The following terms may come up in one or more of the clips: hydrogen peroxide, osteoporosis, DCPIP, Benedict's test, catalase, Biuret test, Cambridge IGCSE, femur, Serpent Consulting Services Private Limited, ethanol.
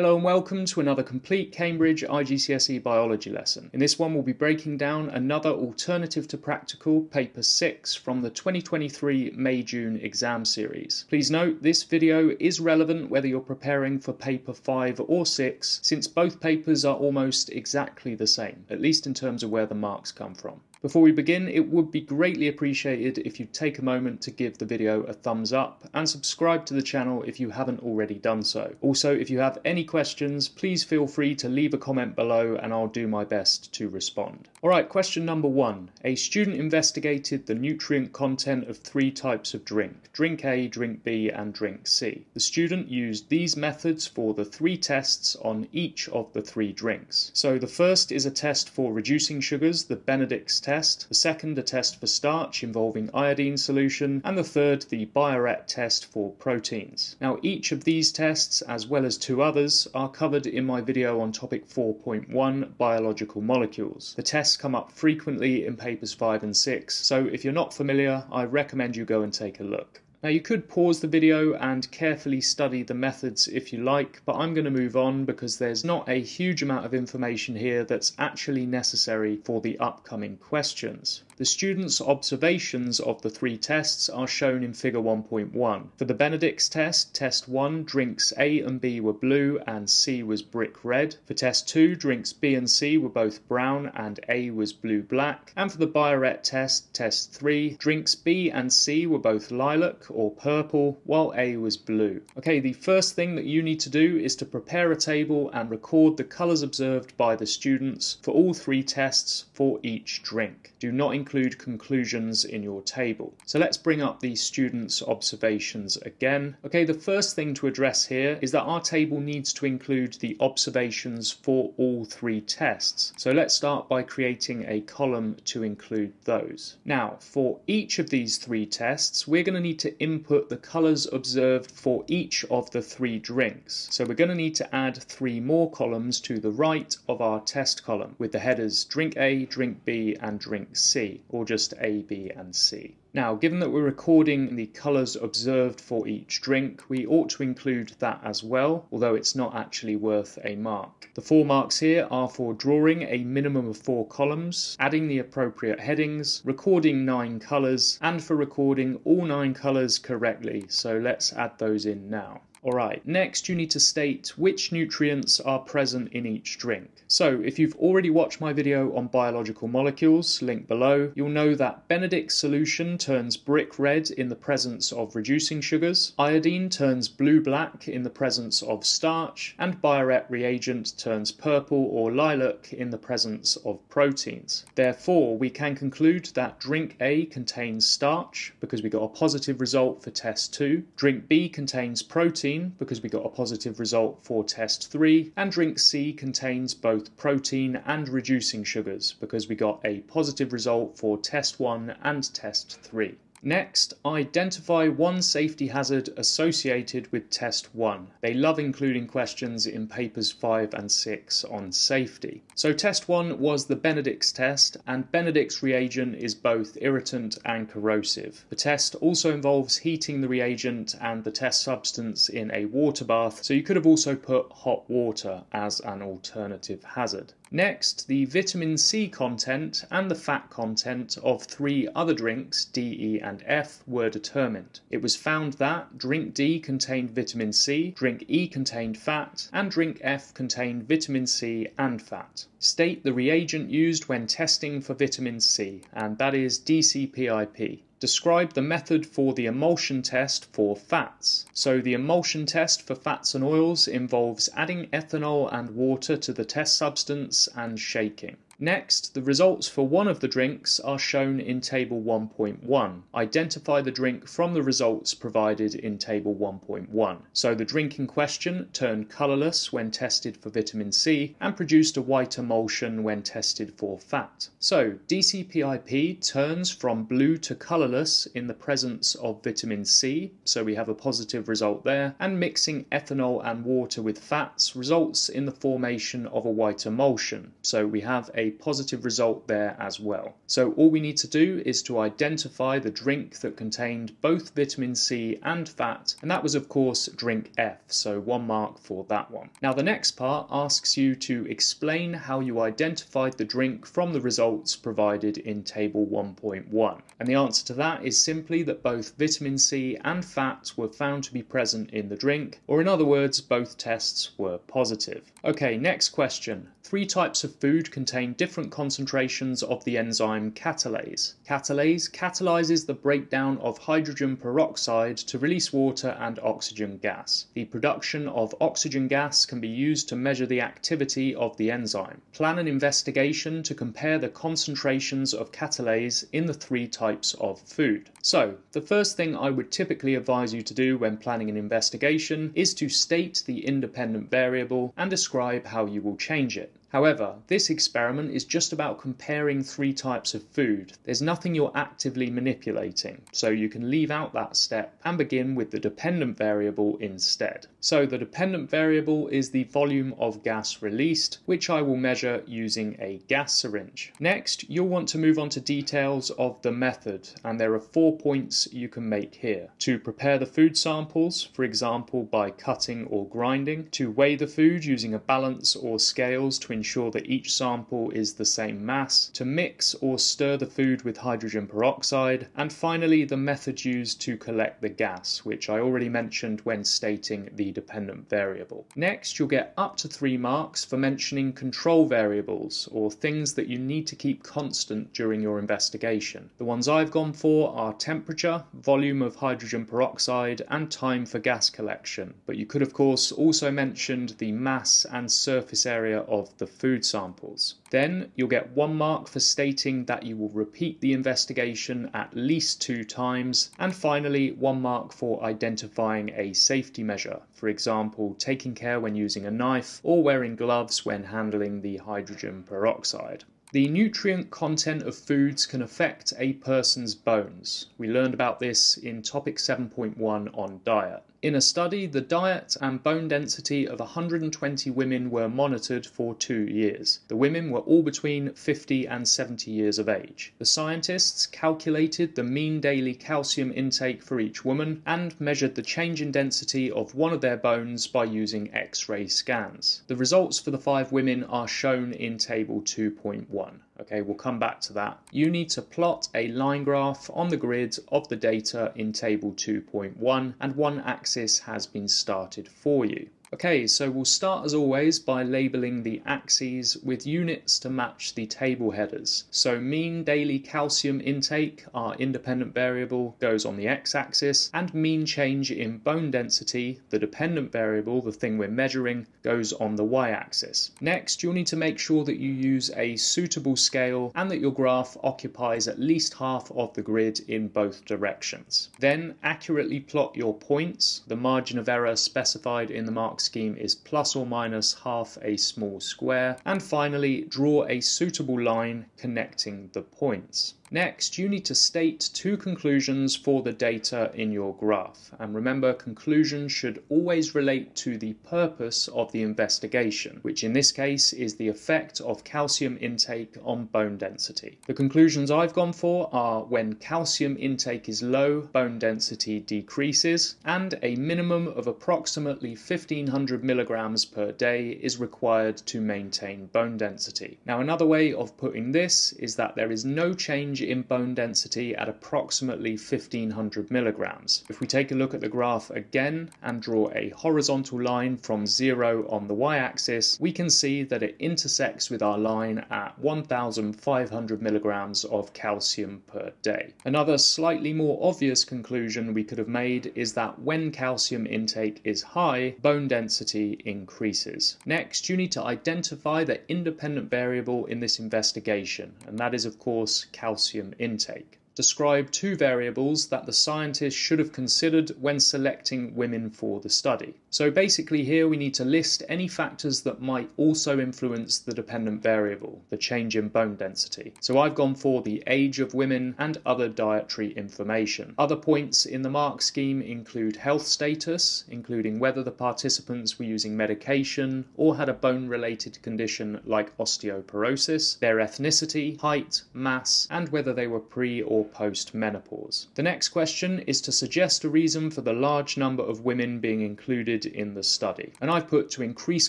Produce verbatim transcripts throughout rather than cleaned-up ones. Hello and welcome to another complete Cambridge I G C S E biology lesson. In this one we'll be breaking down another alternative to practical, paper six from the twenty twenty-three May-June exam series. Please note this video is relevant whether you're preparing for paper five or six, since both papers are almost exactly the same, at least in terms of where the marks come from. Before we begin, it would be greatly appreciated if you'd take a moment to give the video a thumbs up and subscribe to the channel if you haven't already done so. Also, if you have any questions, please feel free to leave a comment below and I'll do my best to respond. Alright, question number one. A student investigated the nutrient content of three types of drink, drink A, drink B and drink C. The student used these methods for the three tests on each of the three drinks. So the first is a test for reducing sugars, the Benedict's test. Test, the second a test for starch involving iodine solution, and the third the Biuret test for proteins. Now each of these tests, as well as two others, are covered in my video on topic four point one, biological molecules. The tests come up frequently in papers five and six, so if you're not familiar, I recommend you go and take a look. Now you could pause the video and carefully study the methods if you like, but I'm going to move on because there's not a huge amount of information here that's actually necessary for the upcoming questions. The students' observations of the three tests are shown in figure one point one. For the Benedict's test, test one, drinks A and B were blue and C was brick red. For test two, drinks B and C were both brown and A was blue-black. And for the Biuret test, test three, drinks B and C were both lilac or purple, while A was blue. Okay, the first thing that you need to do is to prepare a table and record the colours observed by the students for all three tests for each drink. Do not include Include conclusions in your table. So let's bring up the students' observations again. Okay, the first thing to address here is that our table needs to include the observations for all three tests. So let's start by creating a column to include those. Now, for each of these three tests, we're going to need to input the colours observed for each of the three drinks. So we're going to need to add three more columns to the right of our test column with the headers drink A, drink B, and drink C. Or just A, B, and C. Now, given that we're recording the colours observed for each drink, we ought to include that as well, although it's not actually worth a mark. The four marks here are for drawing a minimum of four columns, adding the appropriate headings, recording nine colours, and for recording all nine colours correctly. So let's add those in now. Alright, next you need to state which nutrients are present in each drink. So, if you've already watched my video on biological molecules, link below, you'll know that Benedict's solution turns brick red in the presence of reducing sugars, iodine turns blue-black in the presence of starch, and Biuret reagent turns purple or lilac in the presence of proteins. Therefore, we can conclude that drink A contains starch, because we got a positive result for test two, drink B contains protein, because we got a positive result for test three, and drink C contains both protein and reducing sugars because we got a positive result for test one and test three. Next, identify one safety hazard associated with test one. They love including questions in papers five and six on safety. So test one was the Benedict's test, and Benedict's reagent is both irritant and corrosive. The test also involves heating the reagent and the test substance in a water bath, so you could have also put hot water as an alternative hazard. Next, the vitamin C content and the fat content of three other drinks, D, E and F, were determined. It was found that drink D contained vitamin C, drink E contained fat, and drink F contained vitamin C and fat. State the reagent used when testing for vitamin C, and that is D C P I P. Describe the method for the emulsion test for fats. So the emulsion test for fats and oils involves adding ethanol and water to the test substance and shaking. Next, the results for one of the drinks are shown in table one point one. Identify the drink from the results provided in table one point one. So the drink in question turned colourless when tested for vitamin C and produced a white emulsion when tested for fat. So D C P I P turns from blue to colourless in the presence of vitamin C, so we have a positive result there, and mixing ethanol and water with fats results in the formation of a white emulsion, so we have a a positive result there as well. So all we need to do is to identify the drink that contained both vitamin C and fat, and that was of course drink F, so one mark for that one. Now the next part asks you to explain how you identified the drink from the results provided in table one point one, and the answer to that is simply that both vitamin C and fat were found to be present in the drink, or in other words both tests were positive. Okay, next question. Three types of food contain different concentrations of the enzyme catalase. Catalase catalyses the breakdown of hydrogen peroxide to release water and oxygen gas. The production of oxygen gas can be used to measure the activity of the enzyme. Plan an investigation to compare the concentrations of catalase in the three types of food. So, the first thing I would typically advise you to do when planning an investigation is to state the independent variable and describe how you will change it. However, this experiment is just about comparing three types of food. There's nothing you're actively manipulating, so you can leave out that step and begin with the dependent variable instead. So the dependent variable is the volume of gas released, which I will measure using a gas syringe. Next, you'll want to move on to details of the method, and there are four points you can make here. To prepare the food samples, for example by cutting or grinding, to weigh the food using a balance or scales to ensure that each sample is the same mass, to mix or stir the food with hydrogen peroxide, and finally the method used to collect the gas, which I already mentioned when stating the dependent variable. Next, you'll get up to three marks for mentioning control variables, or things that you need to keep constant during your investigation. The ones I've gone for are temperature, volume of hydrogen peroxide, and time for gas collection, but you could of course also mention the mass and surface area of the food samples. Then you'll get one mark for stating that you will repeat the investigation at least two times, and finally one mark for identifying a safety measure, for example taking care when using a knife or wearing gloves when handling the hydrogen peroxide. The nutrient content of foods can affect a person's bones. We learned about this in topic seven point one on diet. In a study, the diet and bone density of one hundred twenty women were monitored for two years. The women were all between fifty and seventy years of age. The scientists calculated the mean daily calcium intake for each woman and measured the change in density of one of their bones by using X-ray scans. The results for the five women are shown in table two point one. Okay, we'll come back to that. You need to plot a line graph on the grid of the data in table two point one, and one axis has been started for you. Okay, so we'll start as always by labelling the axes with units to match the table headers. So mean daily calcium intake, our independent variable, goes on the x-axis, and mean change in bone density, the dependent variable, the thing we're measuring, goes on the y-axis. Next, you'll need to make sure that you use a suitable scale and that your graph occupies at least half of the grid in both directions. Then accurately plot your points. The margin of error specified in the mark scheme is plus or minus half a small square, and finally draw a suitable line connecting the points. Next, you need to state two conclusions for the data in your graph, and remember conclusions should always relate to the purpose of the investigation, which in this case is the effect of calcium intake on bone density. The conclusions I've gone for are when calcium intake is low, bone density decreases, and a minimum of approximately fifteen hundred milligrams per day is required to maintain bone density. Now another way of putting this is that there is no change in bone density at approximately fifteen hundred milligrams. If we take a look at the graph again and draw a horizontal line from zero on the y-axis, we can see that it intersects with our line at one thousand five hundred milligrams of calcium per day. Another slightly more obvious conclusion we could have made is that when calcium intake is high, bone density increases. Next, you need to identify the independent variable in this investigation, and that is of course calcium intake. describe two variables that the scientists should have considered when selecting women for the study. So basically here we need to list any factors that might also influence the dependent variable, the change in bone density. So I've gone for the age of women and other dietary information. Other points in the mark scheme include health status, including whether the participants were using medication or had a bone-related condition like osteoporosis, their ethnicity, height, mass, and whether they were pre or post-menopause. The next question is to suggest a reason for the large number of women being included in the study, and I've put to increase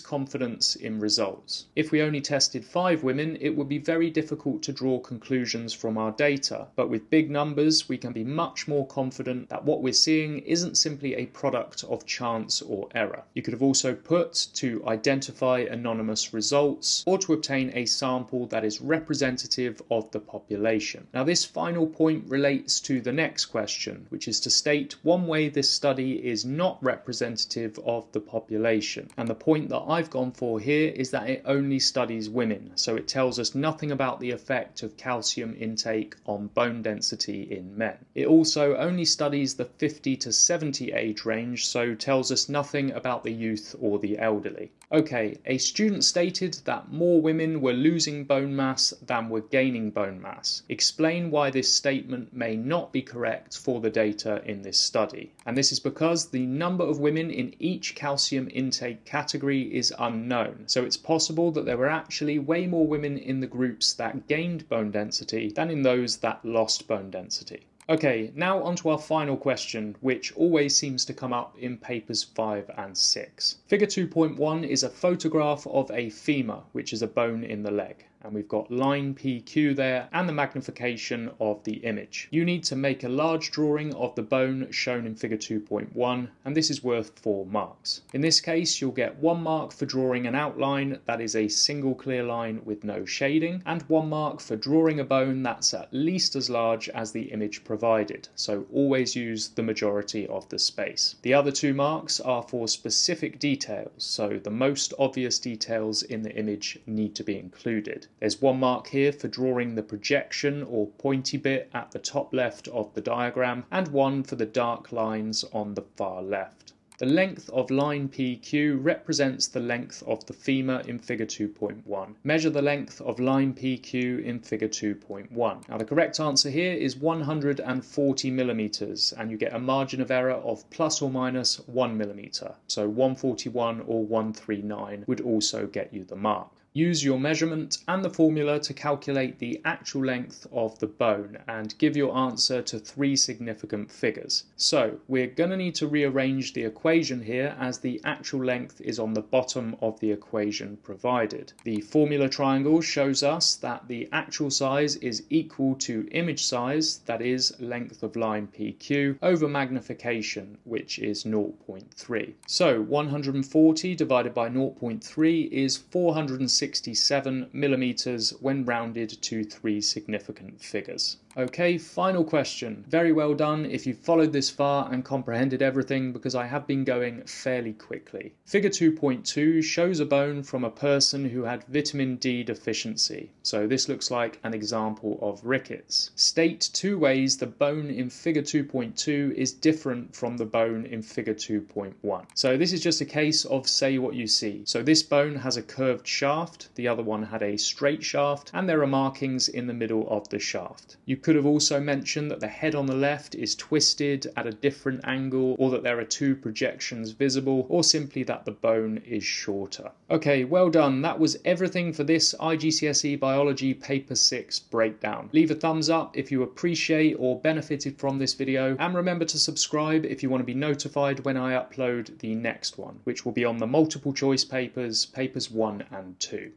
confidence in results. If we only tested five women, it would be very difficult to draw conclusions from our data, but with big numbers we can be much more confident that what we're seeing isn't simply a product of chance or error. You could have also put to identify anonymous results or to obtain a sample that is representative of the population. Now this final point relates to the next question, which is to state one way this study is not representative of the population. And the point that I've gone for here is that it only studies women, so it tells us nothing about the effect of calcium intake on bone density in men. It also only studies the fifty to seventy age range, so tells us nothing about the youth or the elderly. Okay, a student stated that more women were losing bone mass than were gaining bone mass. Explain why this statement may not be correct for the data in this study. And this is because the number of women in each calcium intake category is unknown. So it's possible that there were actually way more women in the groups that gained bone density than in those that lost bone density. Okay, now onto our final question, which always seems to come up in papers five and six. Figure two point one is a photograph of a femur, which is a bone in the leg. And we've got line P Q there and the magnification of the image. You need to make a large drawing of the bone shown in figure two point one, and this is worth four marks. In this case, you'll get one mark for drawing an outline that is a single clear line with no shading, and one mark for drawing a bone that's at least as large as the image provided, so always use the majority of the space. The other two marks are for specific details, so the most obvious details in the image need to be included. There's one mark here for drawing the projection or pointy bit at the top left of the diagram, and one for the dark lines on the far left. The length of line P Q represents the length of the femur in figure two point one. Measure the length of line P Q in figure two point one. Now the correct answer here is one hundred forty millimeters, and you get a margin of error of plus or minus one millimeter. So one forty-one or one thirty-nine would also get you the mark. Use your measurement and the formula to calculate the actual length of the bone and give your answer to three significant figures. So we're going to need to rearrange the equation here, as the actual length is on the bottom of the equation provided. The formula triangle shows us that the actual size is equal to image size, that is length of line P Q, over magnification, which is zero point three. So one hundred forty divided by zero point three is four hundred sixty-seven millimeters when rounded to three significant figures. Okay, final question. Very well done if you've followed this far and comprehended everything, because I have been going fairly quickly. Figure two point two shows a bone from a person who had vitamin D deficiency. So this looks like an example of rickets. State two ways the bone in figure two point two is different from the bone in figure two point one. So this is just a case of say what you see. So this bone has a curved shaft, the other one had a straight shaft, and there are markings in the middle of the shaft. You could have also mentioned that the head on the left is twisted at a different angle, or that there are two projections visible, or simply that the bone is shorter. Okay, well done. That was everything for this I G C S E Biology Paper six breakdown. Leave a thumbs up if you appreciate or benefited from this video, and remember to subscribe if you want to be notified when I upload the next one, which will be on the multiple choice papers, papers one and two.